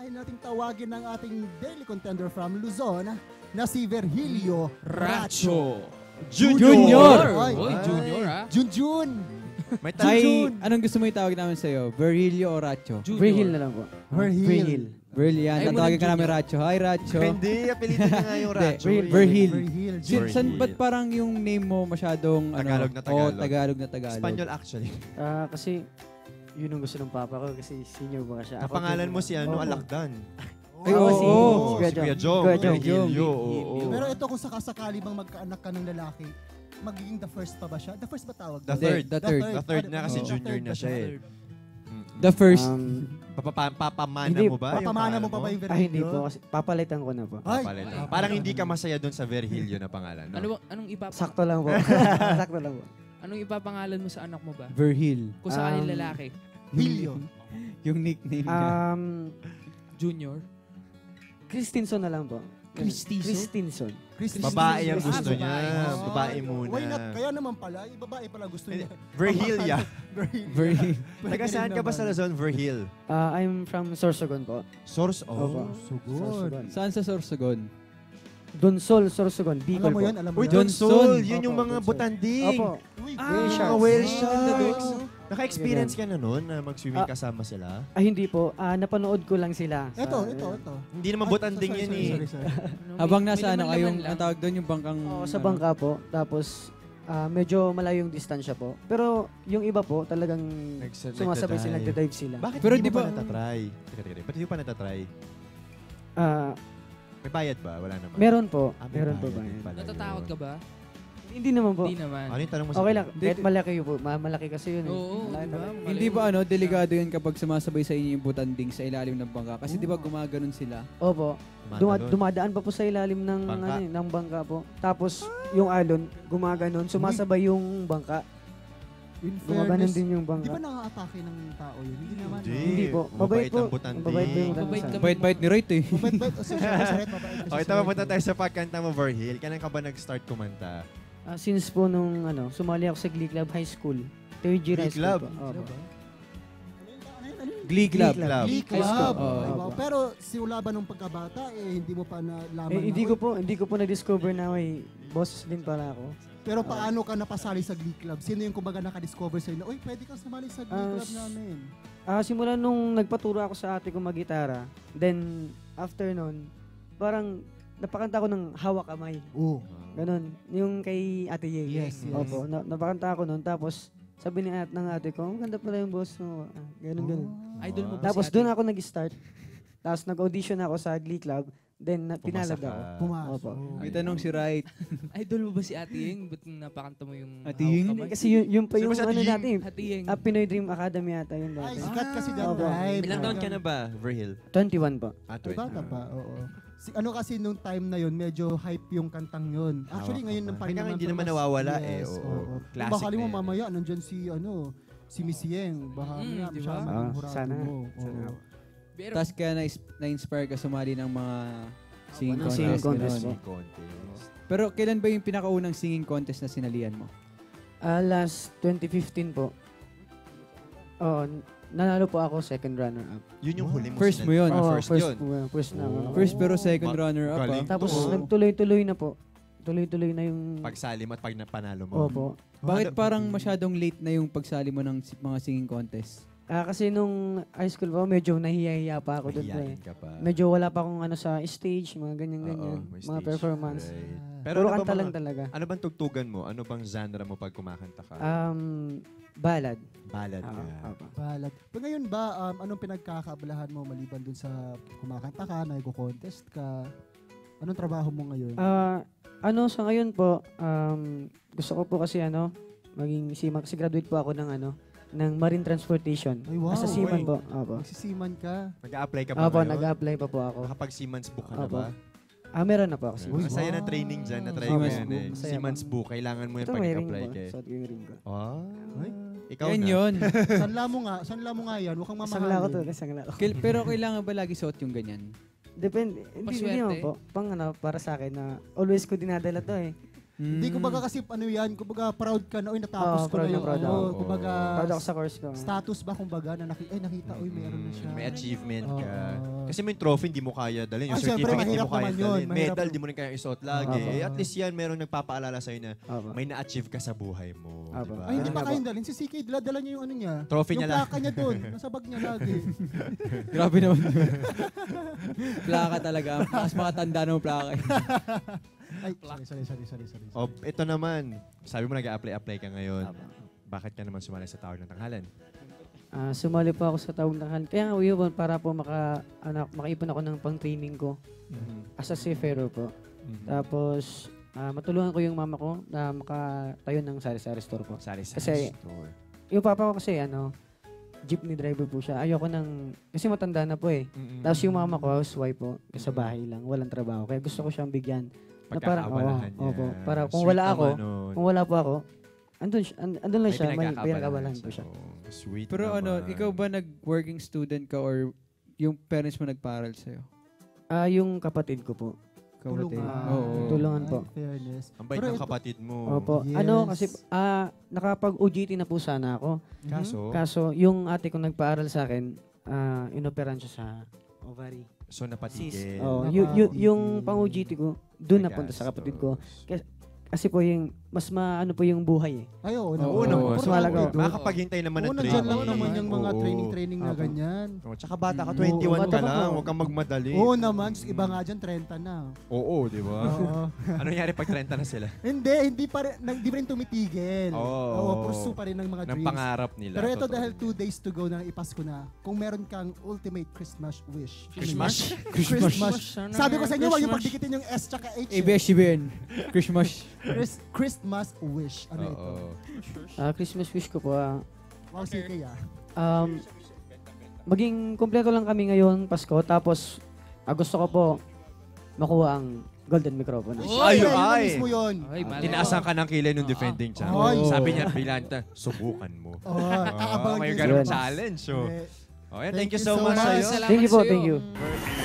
Basahin natin tawagin ng ating daily contender from Luzon na si Virgilio Racho Jr. Junjun. May anong gusto mo itawag namin sa'yo? Virgilio o Racho? Virgil na lang po. Virgil. Virgil yan. Tatawagin ka namin Racho. Hi Racho. Hindi, apelitin na nga yung Racho. Virgil. Saan ba't parang yung name mo masyadong Tagalog na Tagalog? O Tagalog na Tagalog. Espanyol actually. Kasi yun ang gusto ng papa ko kasi senior ba siya. Napangalan mo si ano, Alakdan. Ay, oo. Si Kuya Jong. Pero ito kung sakasakali bang magkaanak ka ng lalaki, magiging the first pa ba siya? The first ba tawag? The third. The third na kasi junior na siya eh. The first. Papamana mo ba? Papamana mo pa ba yung Virgilio? Ay, hindi po. Papalitan ko na po. Parang hindi ka masaya doon sa Virgilio na pangalan. Anong iba? Sakto lang po. Sakto lang po. Anong ipapangalan mo sa anak mo ba? Virgil. Kung sa akin lalaki. Virgilio. Yung nickname niya. Junior. Christinson na lang po. Christinson. Babae ang gusto niya. Babae muna. Why not? Kaya naman pala. Babae pala gusto niya. Virgilia. Virgil. Taga saan ka ba sa Luzon, Virgil? I'm from Sorsogon po. Sorsogon. Saan sa Sorsogon? Donsol, Sorsogon, Bicol po. Alam mo yun? Donsol, yun yung mga butanding. Opo. Mga whale sharks. Naka-experience ka na nun na mag-swimming kasama sila? Ay, hindi po. Napanood ko lang sila. Ito. Hindi naman butanding yan eh. Habang nasa ano kayong, ang tawag doon yung bangkang... Oo, sa bangka po. Tapos, medyo malayo yung distansya po. Pero yung iba po, talagang sumasabay sila, nagtadive sila. Bakit hindi mo pa natatry? Bakit hindi mo pa natatry? May bayad ba? Wala naman. Meron po. Meron po ba? Natatawag ka ba? Hindi naman po. Hindi naman. Ano yung tanong mo sa... Okay lang. Kahit malaki po. Malaki kasi yun. Oo. Hindi ba ano, delikado yun kapag sumasabay sa inyo yung butanding sa ilalim ng bangka? Kasi di ba gumaganon sila? Opo. Dumadaan pa po sa ilalim ng bangka po. Tapos yung alon, gumaganon. Sumasabay yung bangka. Gumaganon din yung bangka. Di ba naka-atake ng tao yun? Hindi naman. Hindi po. Mabait po. Mabait ni Wright eh. Mabait. Okay, tama punta tayo sa pagkanta mo, Virgil. Kailan ka ba nag-start kumanta? Since po nung ano, sumali ako sa Glee Club High School. Third year high school. Glee Club. Glee Club. Pero simula ba nung pagkabata, eh hindi mo pa nalaman? Eh hindi ko po na-discover na may boss din pala ako. Pero paano ka napasali sa Glee Club? Sino yung kumbaga naka-discover sa'yo na, uy, pwede kang sumali sa Glee Club namin? Simula nung nagpaturo ako sa ate ko mag-gitara. Then, after nun, parang napakanta ko ng hawak kamay. Oo. Ganun. Yung kay Ate Ye. Yes, yes. Opo. Napakanta ako nun. Tapos, sabi ni ng ate ko, ang ganda pala yung boss mo. Ganun. Idol mo ba si ate? Tapos, doon ako nag-start. Tapos, nag-audition ako sa Glee Club. Then, pinalad ako. Pumasok. May tanong si Wright. Idol mo ba si Ate Ying? Ba't napakanta mo yung hawak kamay? Kasi yun pa yung ano natin. Ate Ying. Pinoy Dream Academy ata yun dati. Ay, sikat kasi dati. Ilang taon ka na ba, Virgil? 21 pa. Ay, bata pa. Oo. Ano kasi nung time na yun, medyo hype yung kantang yun. Actually, ngayon ng parin naman. Hindi naman nawawala eh. Baka mo mamaya, nandyan si, ano, si Miss Yeng. Baka nga, siya magmurado mo. Tapos kaya na-inspire ka sumali ng mga singing contest. Pero kailan ba yung pinakaunang singing contest na sinalian mo? Last 2015 po. Oo. Nanalo po ako second runner-up. Yun yung huli mo. First mo yun. First na ako. First pero second runner-up. Tapos nagtuloy-tuloy na po. Tuloy-tuloy na yung... Pagsali mo at pag napanalo mo. Opo. Bakit parang masyadong late na yung pagsali mo ng mga singing contest? Kasi nung high school po, medyo nahiya-hiya pa ako doon. Medyo wala pa akong ano sa stage, mga ganyan-ganyan. Mga performance. Pero kanta lang talaga. Ano bang tugtugan mo? Ano bang genre mo pag kumakanta ka? Balad. Balad nga. Balad. Pero ngayon ba, anong pinagkakaabalahan mo maliban dun sa kumakanta ka, nag-contest ka? Anong trabaho mo ngayon? Sa ngayon po, gusto ko po kasi ano, maging seaman. Kasi graduate po ako ng ano, ng Marine Transportation. Ay, wow. As a seaman po. Magsisiman ka. Nag-a-apply ka pa ngayon? Opo, nag-a-apply pa po ako. Nakapag-seaman's book ka na ba? Meron na po ako. Masaya na training dyan. Na-try mo yan eh. Seaman's book. Kailangan mo yung pag-apply ka eh. Ito may ring ko. Ikaw na. Yan yun. Sanla mo nga yan. Huwag kang mamahalin. Sanla ko to. Sanla ko. Pero kailangan ba lagi suot yung ganyan? Depende. Hindi naman po. Para sa akin na always ko dinadala to eh. Hindi, kumbaga kasi ano yan, kumbaga proud ka na, oy natapos ko na yun. Kumbaga, proud ako sa course ko. Status ba kumbaga na nakita, oy meron na siya. May achievement ka. Kasi may trophy, hindi mo kaya dalhin. Yung certificate, hindi mo kaya dalhin. Medal, hindi mo rin kaya isuot lagi. At least yan, meron nagpapaalala sa'yo na may na-achieve ka sa buhay mo. Ay, hindi pa kaya dalhin. Si CK, dala niya yung ano niya. Trophy niya lang. Yung plaka niya doon. Nasa bag niya lagi. Grabe naman yun. Plaka talaga. Mas makatanda ng plaka. Ay, sorry. Oh, ito naman. Sabi mo nag-a-apply ka ngayon. Bakit ka naman sumali sa Tower ng Tanghalan? Sumali po ako sa Tower ng Tanghalan. Kaya nga yun, para po makaipon ako ng pang-training ko. As a seafarer po. Tapos, matulungan ko yung mama ko na makatayo ng sari-sari store po. Sari-sari store. Yung papa ko kasi, ano, jeepney driver po siya. Ayoko nang... Kasi matanda na po eh. Tapos yung mama ko, housewife po. Sa bahay lang. Walang trabaho. Kaya gusto ko siyang bigyan. Pagkakaabalahan niya. Opo. Para kung wala po ako, andun lang siya. May pinagkakaabalahan po siya. Sweet. Pero ano, ikaw ba nag-working student ka or yung parents mo nagparal sa'yo? Yung kapatid ko po. Kapatid? Tulungan po. Ang bait ng kapatid mo. Opo. Ano, kasi nakapag-OJT na po sana ako. Kaso, yung ate ko nagpaaral sa akin, inoperan siya sa ovary. So, napatigil. Yung pang-OJT ko, doon napunta sa kapatid ko. Kasi po yung, mas maano po yung buhay eh. Ay, oo. Mas malaga. Makapaghintay naman ng training. Oo, nandiyan lang naman yung mga training-training na ganyan. Tsaka bata ka, 21 ka lang. Huwag kang magmadali. Oo naman. Iba nga dyan, 30 na. Oo, di ba? Ano nangyari pag 30 na sila? Hindi pa rin tumitigil. Oo. Pursue pa rin ng mga dreams. Ng pangarap nila. Pero ito dahil 2 days to go na ipasko na, kung meron kang ultimate Christmas wish. Christmas? Christmas. Sabi ko sa inyo, huwag yung pagdikitin yung S tsaka H. ABS-CBN. Christmas. Christmas wish. Ano ito? Christmas wish ko po. Wow, CK ah. Maging kompleto lang kami ngayon, Pasko. Tapos, gusto ko po makuha ang golden microphone. Ay! Tinaasan ka ng kilay ng defending champion. Sabi niya, Bilanta, subukan mo. May ganun challenge. Thank you so much. Thank you po, thank you.